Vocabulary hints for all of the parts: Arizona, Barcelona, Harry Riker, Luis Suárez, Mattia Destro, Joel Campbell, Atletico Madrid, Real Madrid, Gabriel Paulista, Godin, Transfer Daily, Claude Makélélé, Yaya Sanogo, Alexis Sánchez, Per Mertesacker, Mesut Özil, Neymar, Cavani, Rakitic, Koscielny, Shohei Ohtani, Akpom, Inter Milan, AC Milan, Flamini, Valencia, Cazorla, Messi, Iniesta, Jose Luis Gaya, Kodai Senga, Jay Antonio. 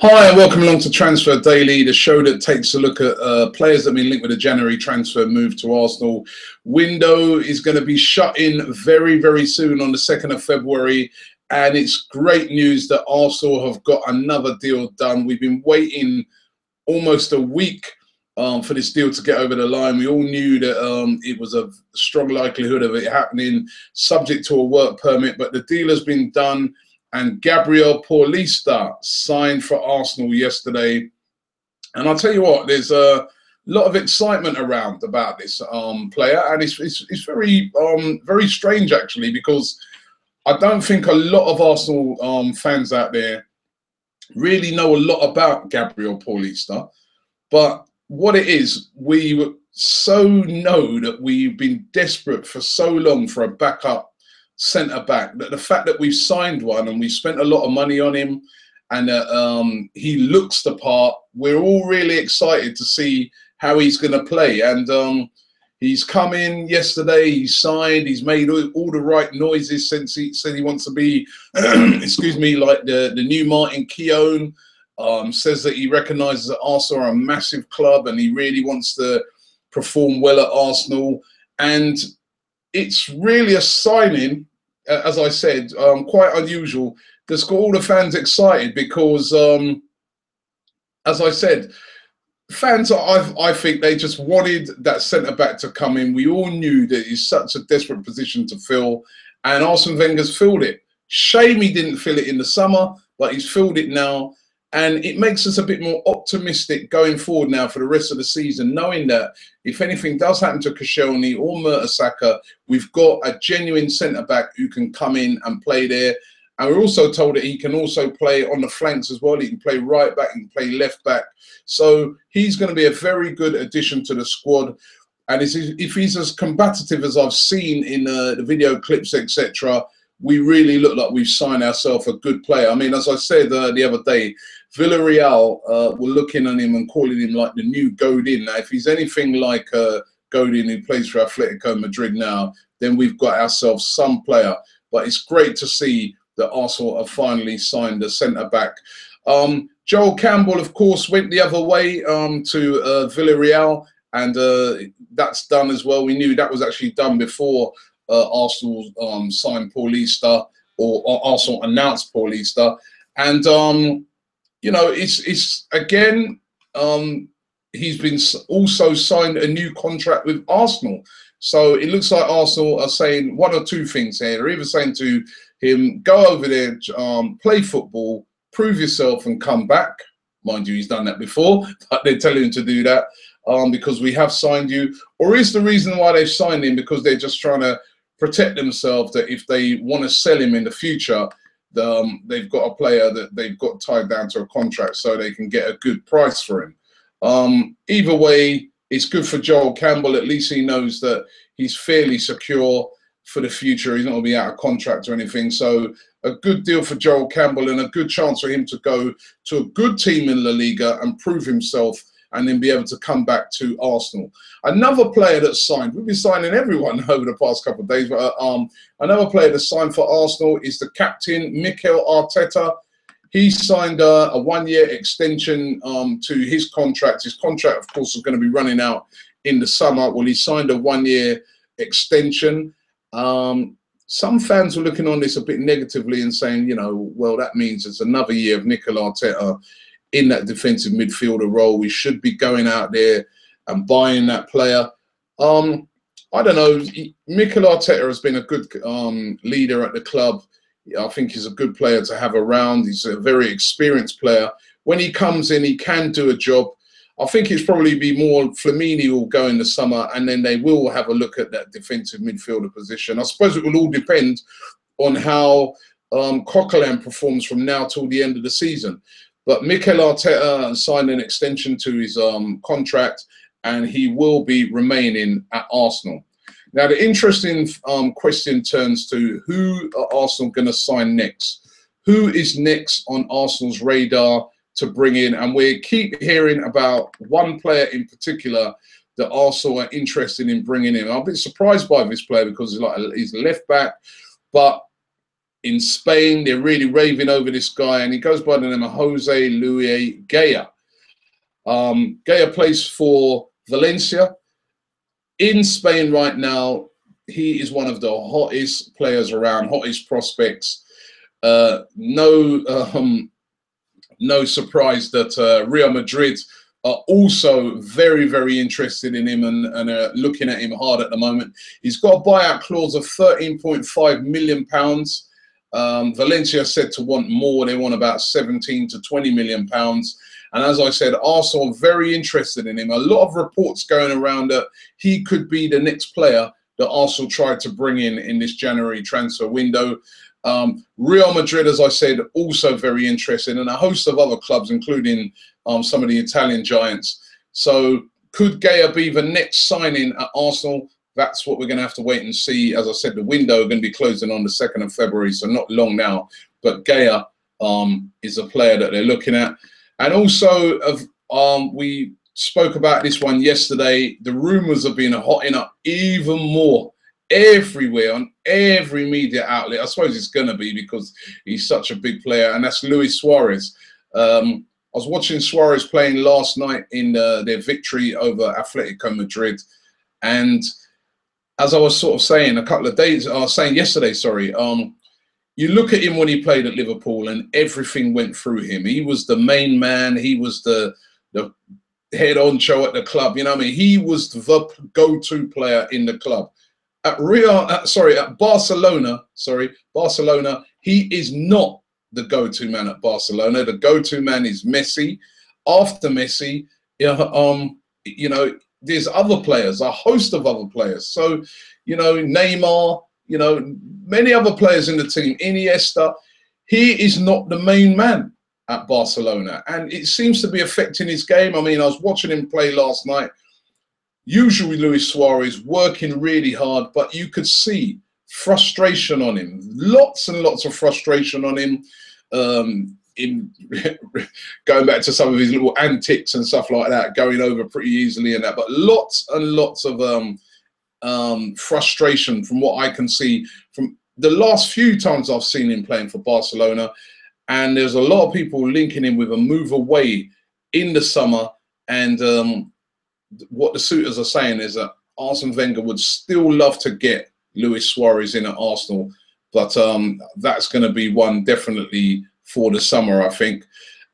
Hi and welcome along to Transfer Daily, the show that takes a look at players that have been linked with a January transfer move to Arsenal. Window is going to be shut in very, very soon on the 2nd of February. And it's great news that Arsenal have got another deal done. We've been waiting almost a week for this deal to get over the line. We all knew that it was a strong likelihood of it happening, subject to a work permit. But the deal has been done. And Gabriel Paulista signed for Arsenal yesterday. And I'll tell you what, there's a lot of excitement around about this player. And it's very, very strange, actually, because I don't think a lot of Arsenal fans out there really know a lot about Gabriel Paulista. But what it is, we so know that we've been desperate for so long for a backup centre-back, that the fact that we've signed one and we spent a lot of money on him and he looks the part, we're all really excited to see how he's going to play. And he's come in yesterday, he signed, he's made all the right noises since he said he wants to be, excuse me, like the new Martin Keown. Says that he recognises that Arsenal are a massive club and he really wants to perform well at Arsenal. And it's really a signing, as I said, quite unusual. That's got all the fans excited because, as I said, fans, I think they just wanted that centre-back to come in. We all knew that it's such a desperate position to fill, and Arsene Wenger's filled it. Shame he didn't fill it in the summer, but he's filled it now. And it makes us a bit more optimistic going forward now for the rest of the season, knowing that if anything does happen to Koscielny or Mertesacker, we've got a genuine centre-back who can come in and play there. And we're also told that he can also play on the flanks as well. He can play right back, he can play left back. So he's going to be a very good addition to the squad. And if he's as combative as I've seen in the video clips, etc., we really look like we've signed ourselves a good player. I mean, as I said the other day, Villarreal were looking at him and calling him like the new Godin. Now, if he's anything like Godin, who plays for Atletico Madrid now, then we've got ourselves some player. But it's great to see that Arsenal have finally signed a centre-back. Joel Campbell, of course, went the other way to Villarreal, and that's done as well. We knew that was actually done before Arsenal signed Paulista, or Arsenal announced Paulista. And you know, it's again, he's been also signed a new contract with Arsenal. So it looks like Arsenal are saying one or two things here. They're either saying to him, go over there, play football, prove yourself and come back. Mind you, he's done that before, but they're telling him to do that because we have signed you. Or is the reason why they've signed him because they're just trying to protect themselves that if they want to sell him in the future, they've got a player that they've got tied down to a contract so they can get a good price for him. Either way, it's good for Joel Campbell. At least he knows that he's fairly secure for the future. He's not going to be out of contract or anything. So a good deal for Joel Campbell and a good chance for him to go to a good team in La Liga and prove himself and then be able to come back to Arsenal. Another player that's signed, we've been signing everyone over the past couple of days, but another player that's signed for Arsenal is the captain, Mikel Arteta. He signed a one-year extension to his contract. His contract, of course, is going to be running out in the summer. Well, he signed a one-year extension. Some fans were looking on this a bit negatively and saying, you know, well, that means it's another year of Mikel Arteta in that defensive midfielder role. We should be going out there and buying that player. I don't know. Mikel Arteta has been a good leader at the club. I think he's a good player to have around. He's a very experienced player. When he comes in, he can do a job. I think it's probably be more Flamini will go in the summer and then they will have a look at that defensive midfielder position. I suppose it will all depend on how Coquelin performs from now till the end of the season. But Mikel Arteta signed an extension to his contract and he will be remaining at Arsenal. Now, the interesting question turns to who are Arsenal going to sign next? Who is next on Arsenal's radar to bring in? And we keep hearing about one player in particular that Arsenal are interested in bringing in. I'm a bit surprised by this player because he's, he's left back, but in Spain. They're really raving over this guy, and he goes by the name of Jose Luis Gaya. Gaya plays for Valencia. In Spain right now, he is one of the hottest players around, hottest prospects. No surprise that Real Madrid are also very, very interested in him and are looking at him hard at the moment. He's got a buyout clause of £13.5 million. Valencia are said to want more. They want about £17 to £20 million. And as I said, Arsenal are very interested in him. A lot of reports going around that he could be the next player that Arsenal tried to bring in this January transfer window. Real Madrid, as I said, also very interested, and a host of other clubs, including some of the Italian giants. So could Gaya be the next signing at Arsenal? That's what we're going to have to wait and see. As I said, the window is going to be closing on the 2nd of February, so not long now. But Gaya is a player that they're looking at. And also, we spoke about this one yesterday. The rumours have been hotting up even more everywhere on every media outlet. I suppose it's going to be because he's such a big player, and that's Luis Suárez. I was watching Suárez playing last night in their victory over Atletico Madrid, and as I was sort of saying a couple of days, I was saying yesterday, sorry, you look at him when he played at Liverpool and everything went through him. He was the main man. He was the head honcho at the club. You know what I mean? He was the go-to player in the club. At Barcelona, he is not the go-to man at Barcelona. The go-to man is Messi. After Messi, you know, there's other players, a host of other players. So, you know, Neymar, you know, many other players in the team, Iniesta. He is not the main man at Barcelona, and it seems to be affecting his game. I mean, I was watching him play last night. Usually Luis Suárez working really hard, but you could see frustration on him. Lots and lots of frustration on him. Going back to some of his little antics and stuff like that, going over pretty easily and that. But lots and lots of frustration from what I can see from the last few times I've seen him playing for Barcelona. And there's a lot of people linking him with a move away in the summer. And what the suitors are saying is that Arsene Wenger would still love to get Luis Suárez in at Arsenal, but that's going to be one definitely for the summer, I think.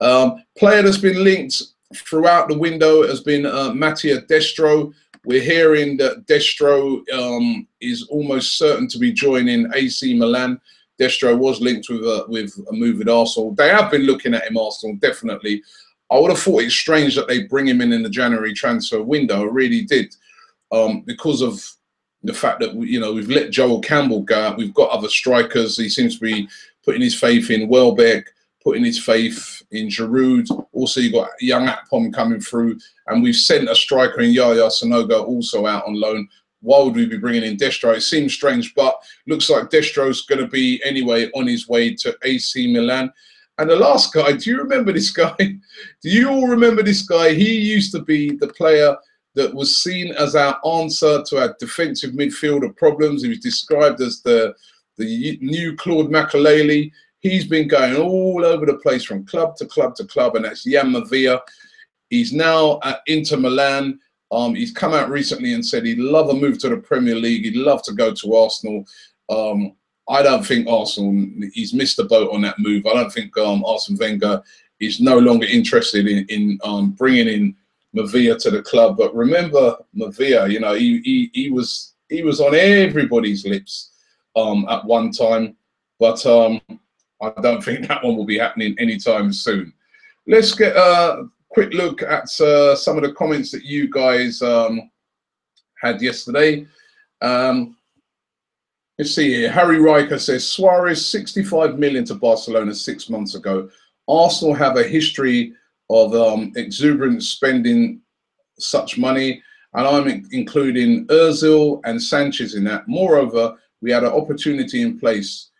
Player that's been linked throughout the window has been Mattia Destro. We're hearing that Destro is almost certain to be joining AC Milan. Destro was linked with a move at Arsenal. They have been looking at him, Arsenal, definitely. I would have thought it's strange that they bring him in the January transfer window. I really did, because of the fact that, you know, we've let Joel Campbell go. We've got other strikers. He seems to be putting his faith in Welbeck, putting his faith in Giroud. Also, you've got young Akpom coming through, and we've sent a striker in Yaya Sanogo also out on loan. Why would we be bringing in Destro? It seems strange, but looks like Destro's going to be anyway on his way to AC Milan. And the last guy, do you remember this guy? Do you all remember this guy? He used to be the player that was seen as our answer to our defensive midfielder problems. He was described as the new Claude Makélélé. He's been going all over the place from club to club to club, and that's Yann M'Vila. He's now at Inter Milan. He's come out recently and said he'd love a move to the Premier League. He'd love to go to Arsenal. I don't think Arsenal, he's missed the boat on that move. I don't think Arsene Wenger is no longer interested in bringing in M'Vila to the club. But remember M'Vila, you know, he was on everybody's lips at one time. But I don't think that one will be happening anytime soon. Let's get a quick look at some of the comments that you guys had yesterday. Let's see here. Harry Riker says, Suarez, 65 million to Barcelona 6 months ago. Arsenal have a history of exuberant spending such money, and I'm including Özil and Sanchez in that. Moreover, we had an opportunity in place,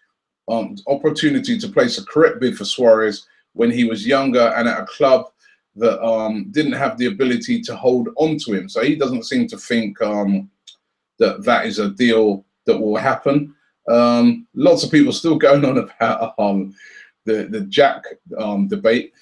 opportunity to place a correct bid for Suarez when he was younger and at a club that didn't have the ability to hold on to him. So he doesn't seem to think that is a deal that will happen. Lots of people still going on about the Jack debate.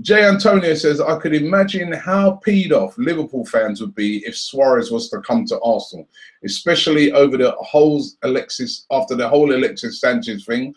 Jay Antonio says, I could imagine how peed off Liverpool fans would be if Suarez was to come to Arsenal, especially over the whole Alexis, after the whole Alexis Sanchez thing.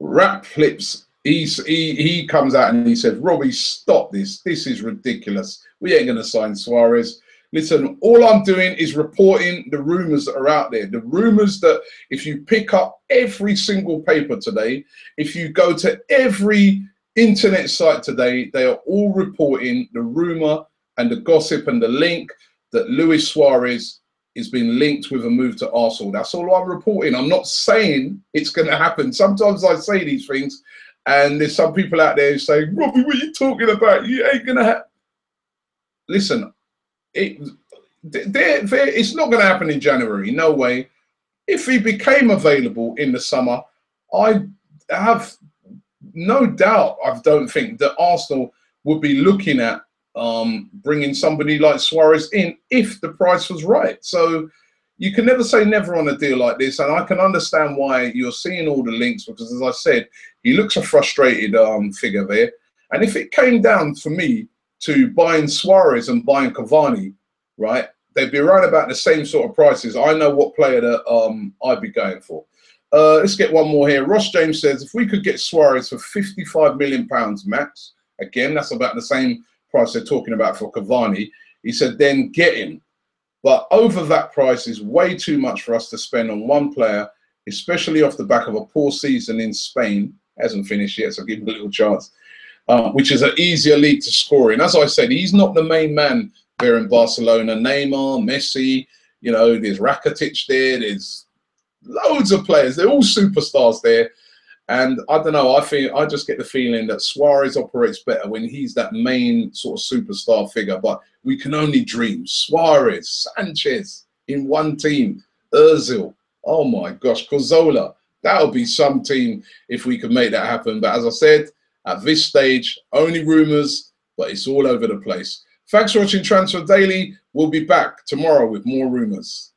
Rap Flips, he comes out and he said, Robbie, stop this. This is ridiculous. We ain't going to sign Suarez. Listen, all I'm doing is reporting the rumours that are out there. The rumours that if you pick up every single paper today, if you go to every internet site today, they are all reporting the rumour and the gossip and the link that Luis Suarez is being linked with a move to Arsenal. That's all I'm reporting. I'm not saying it's going to happen. Sometimes I say these things and there's some people out there who say, Robbie, what are you talking about? You ain't going to happen. Listen, it's not going to happen in January, no way. If he became available in the summer, I have no doubt, I don't think, that Arsenal would be looking at bringing somebody like Suarez in if the price was right. So you can never say never on a deal like this, and I can understand why you're seeing all the links, because as I said, he looks a frustrated figure there. And if it came down for me to buying Suarez and buying Cavani, right, they'd be around about the same sort of prices. I know what player that I'd be going for. Let's get one more here. Ross James says, if we could get Suarez for £55 million max, again, that's about the same price they're talking about for Cavani, he said, then get him. But over that price is way too much for us to spend on one player, especially off the back of a poor season in Spain. Hasn't finished yet, so give him a little chance. Which is an easier league to score in. As I said, he's not the main man there in Barcelona. Neymar, Messi, you know, there's Rakitic there, there's loads of players. They're all superstars there. And I don't know, I just get the feeling that Suarez operates better when he's that main sort of superstar figure. But we can only dream. Suarez, Sanchez in one team, Özil, oh my gosh, Cazorla. That would be some team if we could make that happen. But as I said, at this stage, only rumours, but it's all over the place. Thanks for watching Transfer Daily. We'll be back tomorrow with more rumours.